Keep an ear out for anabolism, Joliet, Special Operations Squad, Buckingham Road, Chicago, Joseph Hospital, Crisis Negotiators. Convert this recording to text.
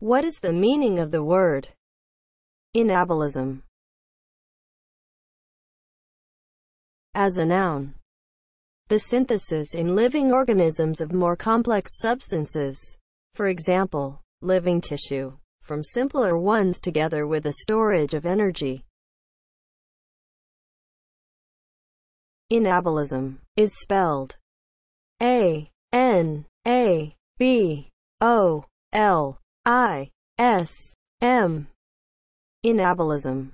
What is the meaning of the word anabolism as a noun? The synthesis in living organisms of more complex substances, for example, living tissue, from simpler ones together with a storage of energy. Anabolism is spelled A-N-A-B-O-L-I-S-M. Anabolism.